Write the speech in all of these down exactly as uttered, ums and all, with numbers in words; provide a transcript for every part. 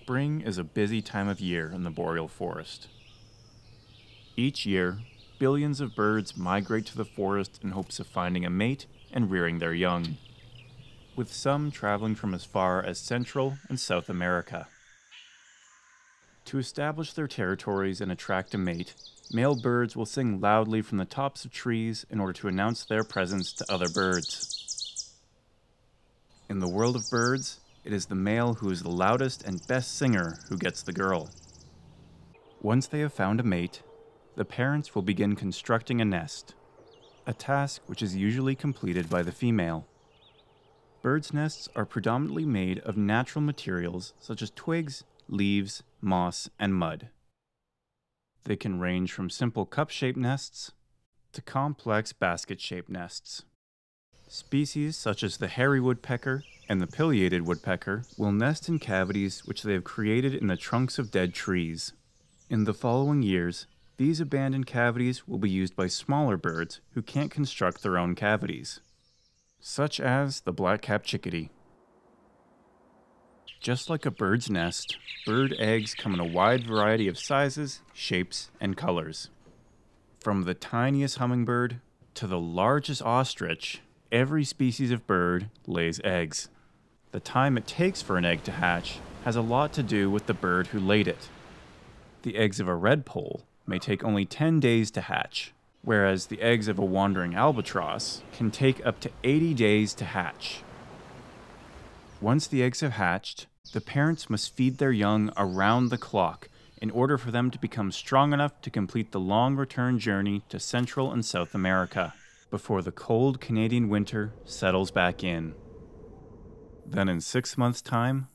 Spring is a busy time of year in the boreal forest. Each year, billions of birds migrate to the forest in hopes of finding a mate and rearing their young, with some traveling from as far as Central and South America. To establish their territories and attract a mate, male birds will sing loudly from the tops of trees in order to announce their presence to other birds. In the world of birds, it is the male who is the loudest and best singer who gets the girl. Once they have found a mate, the parents will begin constructing a nest, a task which is usually completed by the female. Birds' nests are predominantly made of natural materials such as twigs, leaves, moss, and mud. They can range from simple cup-shaped nests to complex basket-shaped nests. Species such as the hairy woodpecker and the pileated woodpecker will nest in cavities which they have created in the trunks of dead trees. In the following years, these abandoned cavities will be used by smaller birds who can't construct their own cavities, such as the black-capped chickadee. Just like a bird's nest, bird eggs come in a wide variety of sizes, shapes, and colors. From the tiniest hummingbird to the largest ostrich, every species of bird lays eggs. The time it takes for an egg to hatch has a lot to do with the bird who laid it. The eggs of a redpoll may take only ten days to hatch, whereas the eggs of a wandering albatross can take up to eighty days to hatch. Once the eggs have hatched, the parents must feed their young around the clock in order for them to become strong enough to complete the long return journey to Central and South America, before the cold Canadian winter settles back in. Then in six months' time,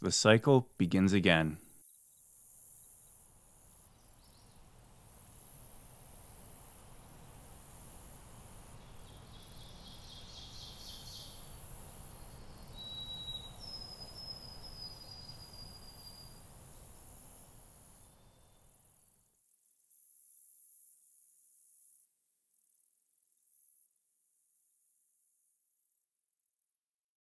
the cycle begins again.